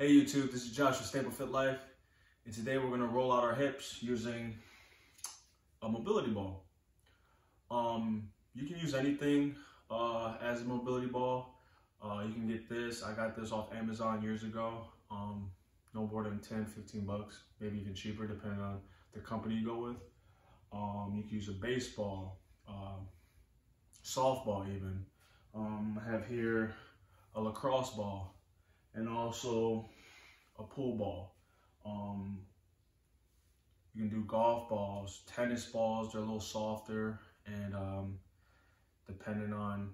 Hey YouTube, this is Josh with Stabil FIT Life, and today we're going to roll out our hips using a mobility ball. You can use anything as a mobility ball. You can get this. I got this off Amazon years ago, no more than 10, 15 bucks, maybe even cheaper depending on the company you go with. You can use a baseball, softball even. I have here a lacrosse ball, and also a pool ball. You can do golf balls, tennis balls, they're a little softer, and depending on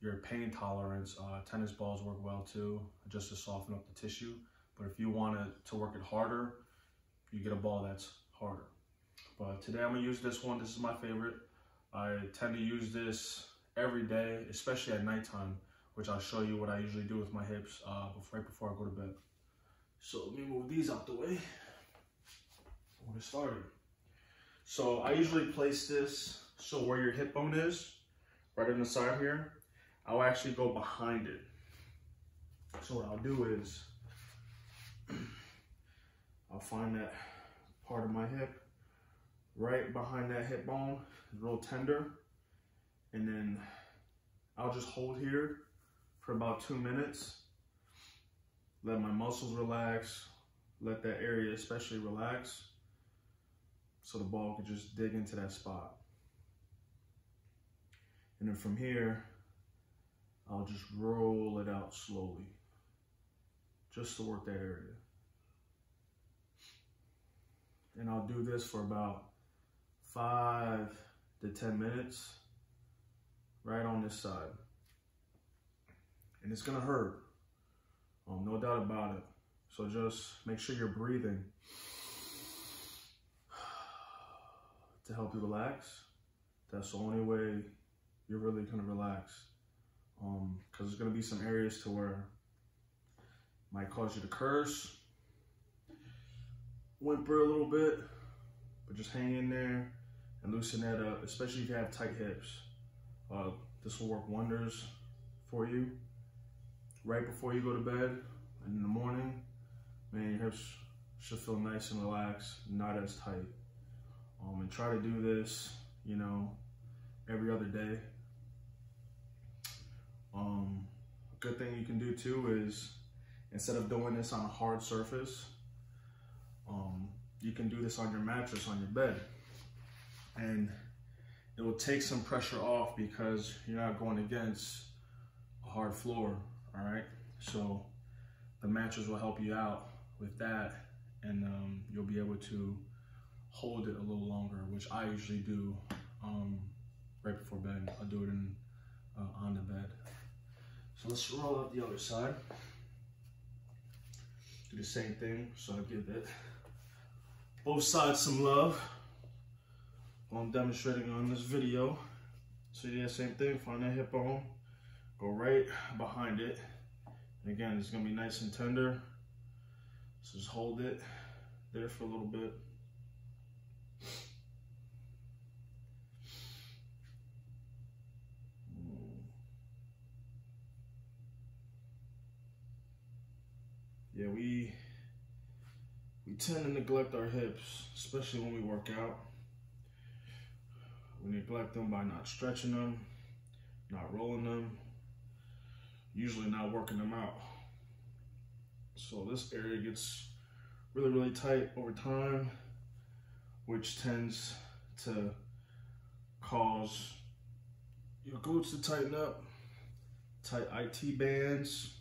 your pain tolerance, tennis balls work well too, just to soften up the tissue. But if you want to work it harder, you get a ball that's harder. But today I'm gonna use this one. This is my favorite. I tend to use this every day, especially at nighttime, which I'll show you what I usually do with my hips right before I go to bed. So let me move these out the way. We'll get started. So I usually place this so where your hip bone is, right on the side here, I'll actually go behind it. So what I'll do is, I'll find that part of my hip, right behind that hip bone, a little tender, and then I'll just hold here for about 2 minutes, let my muscles relax, let that area especially relax, so the ball can just dig into that spot. And then from here, I'll just roll it out slowly, just to work that area. And I'll do this for about 5 to 10 minutes, right on this side. And it's gonna hurt, no doubt about it. So just make sure you're breathing to help you relax. That's the only way you're really gonna relax. Cause there's gonna be some areas to where it might cause you to curse, whimper a little bit, but just hang in there and loosen that up, especially if you have tight hips. This will work wonders for you. Right before you go to bed and in the morning, man, your hips should feel nice and relaxed, not as tight. And try to do this, you know, every other day. A good thing you can do too is, instead of doing this on a hard surface, you can do this on your mattress, on your bed. And it will take some pressure off because you're not going against a hard floor. All right, so the mattress will help you out with that, and you'll be able to hold it a little longer, which I usually do right before bed. I'll do it in, on the bed. So let's roll up the other side. Do the same thing, so I'll give it both sides some love while I'm demonstrating on this video. So yeah, same thing, find that hip bone. Go right behind it. And again, it's gonna be nice and tender. So just hold it there for a little bit. Yeah, we tend to neglect our hips, especially when we work out. We neglect them by not stretching them, not rolling them, usually not working them out. So this area gets really, really tight over time, which tends to cause your glutes to tighten up, tight IT bands.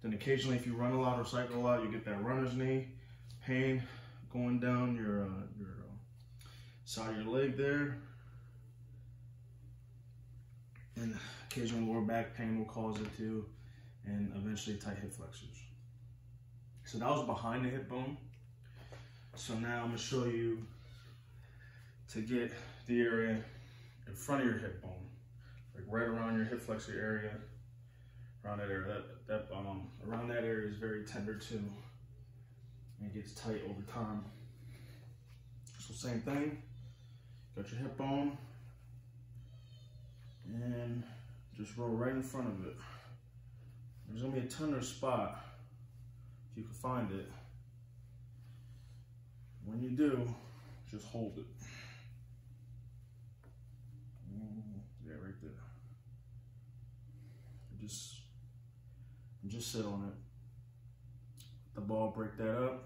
Then occasionally, if you run a lot or cycle a lot, you get that runner's knee pain going down your side of your leg there. And occasional lower back pain will cause it too, and eventually tight hip flexors. So that was behind the hip bone. So now I'm gonna show you to get the area in front of your hip bone, like right around your hip flexor area, around that area. Around that area is very tender too, and it gets tight over time. So same thing, got your hip bone, and just roll right in front of it. There's gonna be a tender spot if you can find it. When you do, just hold it. Yeah, right there. Just sit on it. Let the ball break that up.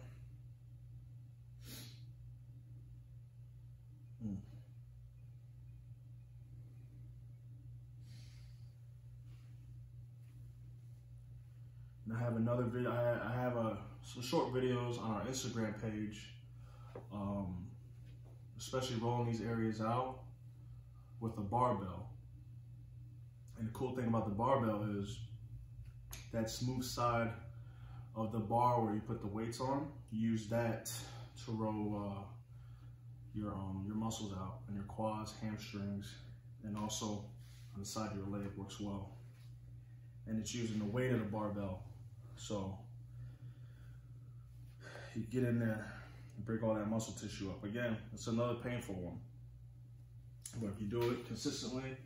And I have another video. I have some short videos on our Instagram page, especially rolling these areas out with a barbell. And the cool thing about the barbell is that smooth side of the bar where you put the weights on, you use that to roll your muscles out, and your quads, hamstrings, and also on the side of your leg works well. And it's using the weight of the barbell. So you get in there and break all that muscle tissue up. Again, it's another painful one. But if you do it consistently,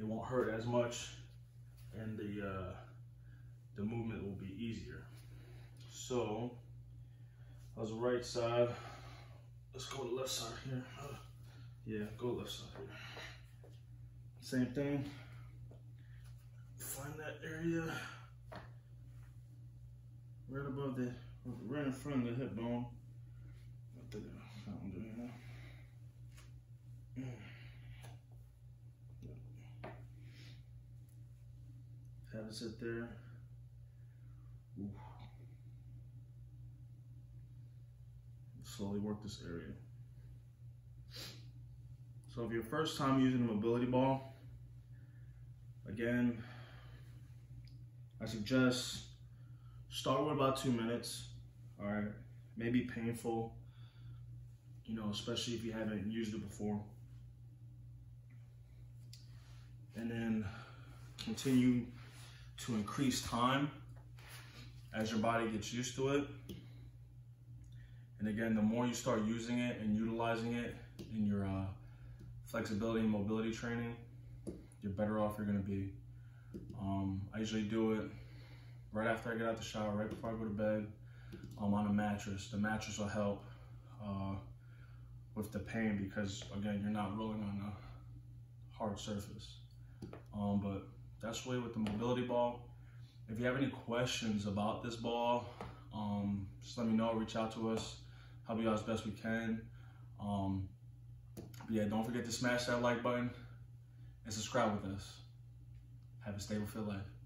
it won't hurt as much, and the movement will be easier. So that was the right side. Let's go to the left side here. Yeah, go left side here. Same thing. Find that area right above the, right in front of the hip bone. I think I found it right now. Yep. Have it sit there. Ooh. Slowly work this area. So if your first time using a mobility ball, again, I suggest start with about 2 minutes, all right? May be painful, you know, especially if you haven't used it before. And then continue to increase time as your body gets used to it. And again, the more you start using it and utilizing it in your flexibility and mobility training, you're better off you're gonna be. I usually do it right after I get out the shower, right before I go to bed. I'm on a mattress. The mattress will help with the pain because, again, you're not rolling on a hard surface. But that's really with the mobility ball. If you have any questions about this ball, just let me know, reach out to us, help you out as best we can. But yeah, don't forget to smash that like button and subscribe with us. Have a stable fit life.